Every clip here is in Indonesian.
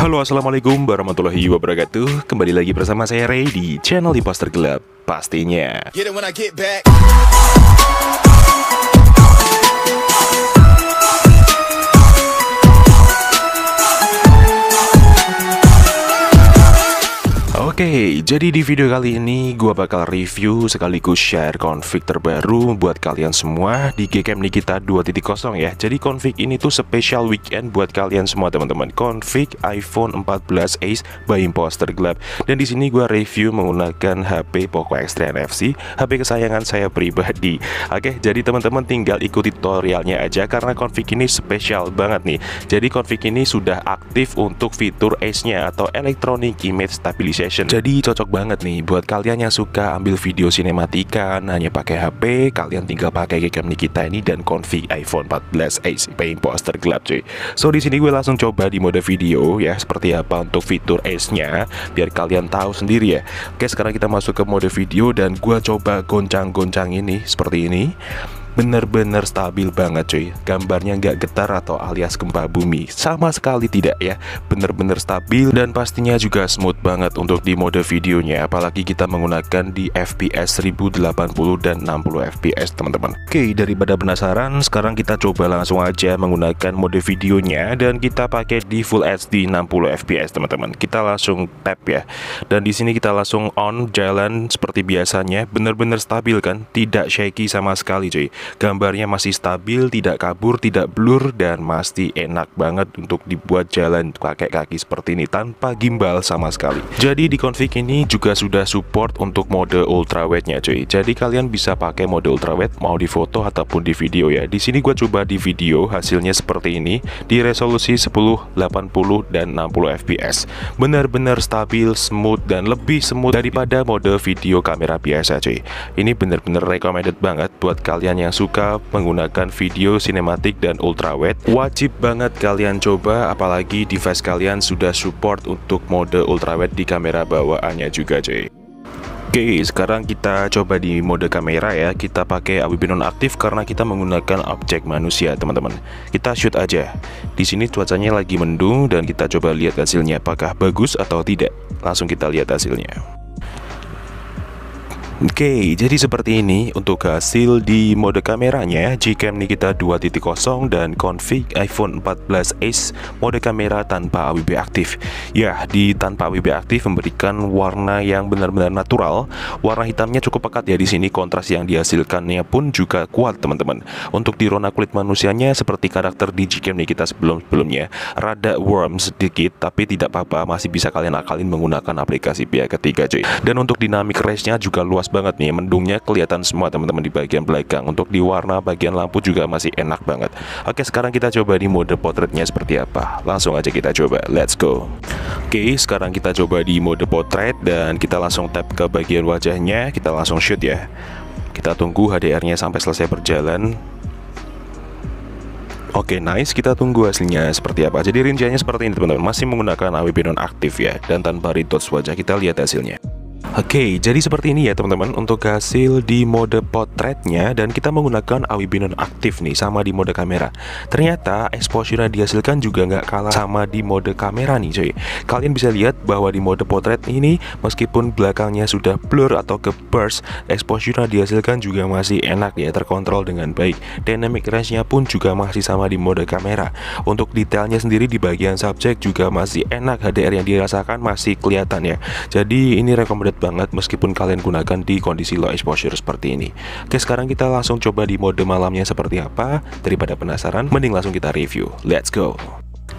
Halo, assalamualaikum warahmatullahi wabarakatuh. Kembali lagi bersama saya Ray di channel Impostor Gelap pastinya. Oke, jadi di video kali ini gua bakal review sekaligus share config terbaru buat kalian semua di Gcam Nikita 2.0 ya. Jadi config ini tuh special weekend buat kalian semua teman-teman. Config iPhone 14 EIS by Impostor Gelap. Dan di sini gua review menggunakan HP Poco X3 NFC, HP kesayangan saya pribadi. Oke, jadi teman-teman tinggal ikuti tutorialnya aja karena config ini spesial banget nih. Jadi config ini sudah aktif untuk fitur EIS-nya atau Electronic Image Stabilization. Jadi cocok banget nih buat kalian yang suka ambil video sinematika hanya pakai HP, kalian tinggal pakai Gcam Nikita ini dan config iPhone 14 EIS by Impostor Gelap cuy. So di sini gue langsung coba di mode video ya seperti apa untuk fitur EIS-nya biar kalian tahu sendiri ya. Oke, sekarang kita masuk ke mode video dan gue coba goncang-goncang ini seperti ini. Bener-bener stabil banget cuy, gambarnya nggak getar atau alias gempa bumi, sama sekali tidak ya. Bener-bener stabil dan pastinya juga smooth banget untuk di mode videonya, apalagi kita menggunakan di FPS 1080 dan 60 FPS teman-teman. Oke, daripada penasaran, sekarang kita coba langsung aja menggunakan mode videonya dan kita pakai di Full HD 60 FPS teman-teman. Kita langsung tap ya, dan di sini kita langsung on, jalan seperti biasanya. Bener-bener stabil kan, tidak shaky sama sekali cuy. Gambarnya masih stabil, tidak kabur, tidak blur, dan masih enak banget untuk dibuat jalan pakai kaki seperti ini tanpa gimbal sama sekali. Jadi di config ini juga sudah support untuk mode ultrawide-nya cuy. Jadi kalian bisa pakai mode ultrawide mau di foto ataupun di video ya. Di sini gua coba di video, hasilnya seperti ini di resolusi 1080 dan 60 fps. Benar-benar stabil, smooth, dan lebih smooth daripada mode video kamera biasa cuy. Ini benar-benar recommended banget buat kalian yang suka menggunakan video sinematik dan ultrawide. Wajib banget kalian coba, apalagi device kalian sudah support untuk mode ultrawide di kamera bawaannya juga cuy. Oke, sekarang kita coba di mode kamera ya. Kita pakai AWB nonaktif karena kita menggunakan objek manusia teman-teman. Kita shoot aja. Di sini cuacanya lagi mendung dan kita coba lihat hasilnya apakah bagus atau tidak. Langsung kita lihat hasilnya. Oke, jadi seperti ini untuk hasil di mode kameranya Gcam Nikita 2.0 dan config iPhone 14 EIS mode kamera tanpa AWB aktif. Ya, di tanpa AWB aktif memberikan warna yang benar-benar natural. Warna hitamnya cukup pekat ya di sini, kontras yang dihasilkannya pun juga kuat teman-teman. Untuk di rona kulit manusianya seperti karakter di Gcam Nikita sebelum-sebelumnya, rada warm sedikit tapi tidak apa-apa, masih bisa kalian akalin menggunakan aplikasi pihak ketiga cuy. Dan untuk dynamic range-nya juga luas banget nih, mendungnya kelihatan semua teman-teman di bagian belakang. Untuk di warna bagian lampu juga masih enak banget. Oke, sekarang kita coba di mode potretnya seperti apa. Langsung aja kita coba, let's go. Oke, sekarang kita coba di mode potret dan kita langsung tap ke bagian wajahnya, kita langsung shoot ya. Kita tunggu HDR-nya sampai selesai berjalan. Oke, nice, kita tunggu hasilnya seperti apa. Jadi rinciannya seperti ini teman-teman, masih menggunakan AWB nonaktif ya, dan tanpa retouch wajah. Kita lihat hasilnya. Oke, jadi seperti ini ya teman-teman untuk hasil di mode potretnya, dan kita menggunakan AWB nonaktif nih sama di mode kamera. Ternyata exposure yang dihasilkan juga nggak kalah sama di mode kamera nih cuy. Kalian bisa lihat bahwa di mode potret ini meskipun belakangnya sudah blur atau ke burst, exposure yang dihasilkan juga masih enak ya, terkontrol dengan baik. Dynamic range-nya pun juga masih sama di mode kamera. Untuk detailnya sendiri di bagian subjek juga masih enak, HDR yang dirasakan masih kelihatan ya. Jadi ini recommended banget meskipun kalian gunakan di kondisi low exposure seperti ini. Oke, sekarang kita langsung coba di mode malamnya seperti apa. Daripada penasaran, mending langsung kita review. Let's go.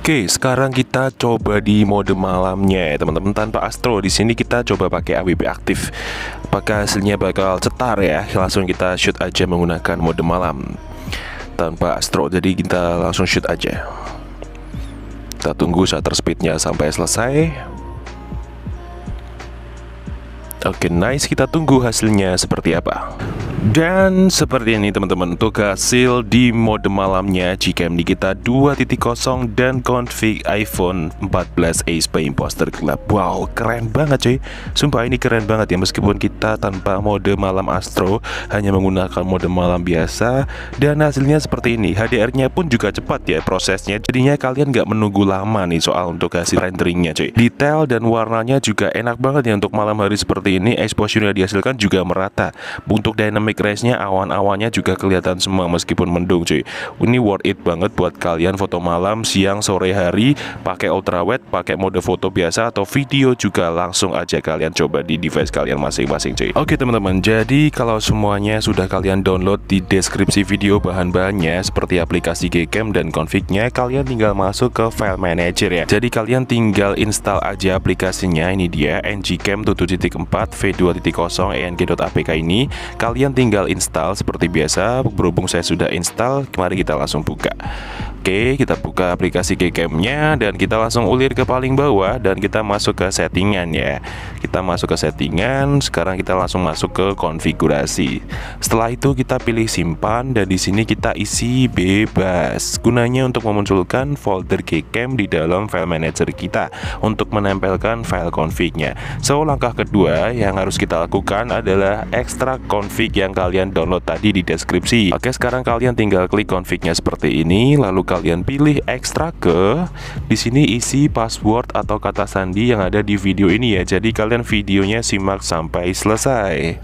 Oke, sekarang kita coba di mode malamnya ya teman-teman, tanpa astro. Di sini kita coba pakai AWB aktif. Apakah hasilnya bakal cetar ya? Langsung kita shoot aja menggunakan mode malam tanpa astro. Jadi kita langsung shoot aja. Kita tunggu shutter speed-nya sampai selesai. Oke, nice, kita tunggu hasilnya seperti apa. Dan seperti ini teman-teman, untuk hasil di mode malamnya Gcam Nikita 2.0 dan config iPhone 14 EIS by Impostor Gelap. Wow, keren banget cuy. Sumpah ini keren banget ya, meskipun kita tanpa mode malam astro, hanya menggunakan mode malam biasa, dan hasilnya seperti ini. HDR-nya pun juga cepat ya prosesnya, jadinya kalian nggak menunggu lama nih soal untuk hasil renderingnya cuy. Detail dan warnanya juga enak banget ya untuk malam hari seperti ini. Exposure yang dihasilkan juga merata. Untuk dynamic race-nya, awan-awannya juga kelihatan semua meskipun mendung cuy. Ini worth it banget buat kalian foto malam, siang, sore hari, pakai ultrawide, pakai mode foto biasa atau video juga langsung aja kalian coba di device kalian masing-masing cuy. Oke teman-teman, jadi kalau semuanya sudah kalian download di deskripsi video bahan-bahannya seperti aplikasi Gcam dan config-nya, kalian tinggal masuk ke file manager ya. Jadi kalian tinggal install aja aplikasinya, ini dia NGCam 4 v2.0 eng.apk ini. Kalian tinggal install seperti biasa. Berhubung saya sudah install, mari kita langsung buka. Oke, kita buka aplikasi Gcam-nya dan kita langsung ulir ke paling bawah dan kita masuk ke settingan ya. Kita masuk ke settingan, sekarang kita langsung masuk ke konfigurasi. Setelah itu kita pilih simpan dan di sini kita isi bebas. Gunanya untuk memunculkan folder Gcam di dalam file manager kita untuk menempelkan file config-nya. So, langkah kedua yang harus kita lakukan adalah ekstrak config yang kalian download tadi di deskripsi. Oke, sekarang kalian tinggal klik config-nya seperti ini, lalu kalian pilih ekstrak ke. Di sini isi password atau kata sandi yang ada di video ini ya. Jadi kalian videonya simak sampai selesai.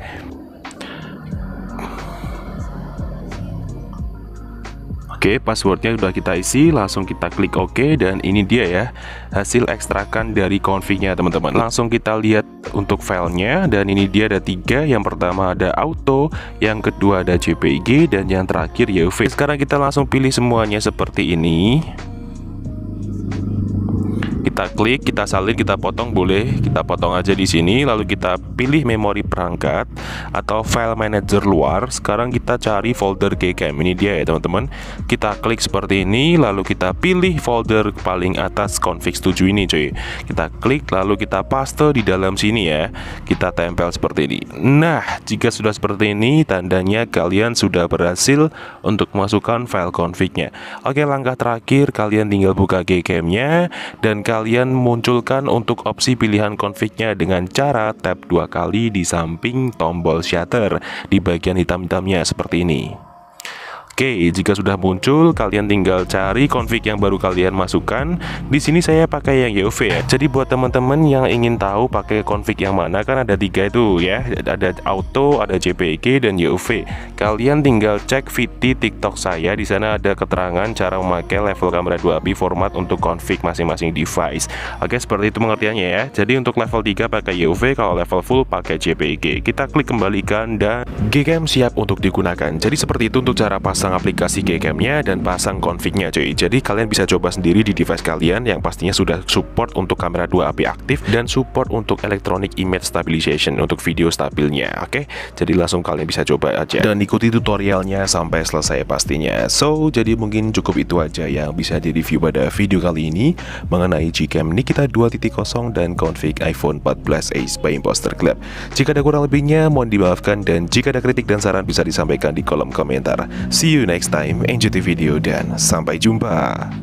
Oke, passwordnya sudah kita isi, langsung kita klik OK dan ini dia ya hasil ekstrakan dari config-nya teman-teman. Langsung kita lihat untuk filenya dan ini dia ada tiga. Yang pertama ada auto, yang kedua ada JPEG dan yang terakhir YUV. Sekarang kita langsung pilih semuanya seperti ini. Kita klik, kita salin, kita potong, boleh kita potong aja di sini. Lalu kita pilih memori perangkat atau file manager luar. Sekarang kita cari folder Gcam, ini dia ya teman-teman. Kita klik seperti ini, lalu kita pilih folder paling atas config 7 ini cuy. Kita klik, lalu kita paste di dalam sini ya. Kita tempel seperti ini. Nah, jika sudah seperti ini, tandanya kalian sudah berhasil untuk masukkan file config-nya. Oke, langkah terakhir kalian tinggal buka Gcam-nya dan kalian munculkan untuk opsi pilihan config-nya dengan cara tap dua kali di samping tombol shutter di bagian hitam-hitamnya seperti ini. Oke, jika sudah muncul, kalian tinggal cari config yang baru kalian masukkan. Di sini saya pakai yang YUV ya. Jadi buat teman-teman yang ingin tahu pakai config yang mana, kan ada tiga itu ya. Ada auto, ada JPEG, dan YUV. Kalian tinggal cek video TikTok saya. Di sana ada keterangan cara memakai level kamera 2API format untuk config masing-masing device. Oke, seperti itu pengertiannya ya. Jadi untuk level 3 pakai YUV, kalau level full pakai JPEG. Kita klik kembalikan dan Gcam siap untuk digunakan. Jadi seperti itu untuk cara pasang aplikasi Gcam-nya dan pasang config-nya cuy. Jadi kalian bisa coba sendiri di device kalian yang pastinya sudah support untuk kamera 2API aktif dan support untuk Electronic Image Stabilization untuk video stabilnya. Oke, jadi langsung kalian bisa coba aja dan ikuti tutorialnya sampai selesai pastinya. So, jadi mungkin cukup itu aja yang bisa direview pada video kali ini mengenai Gcam Nikita 2.0 dan config iPhone 14 EIS by Impostor Gelap. Jika ada kurang lebihnya mohon dimaafkan dan jika ada kritik dan saran bisa disampaikan di kolom komentar. See you next time, enjoy the video dan sampai jumpa.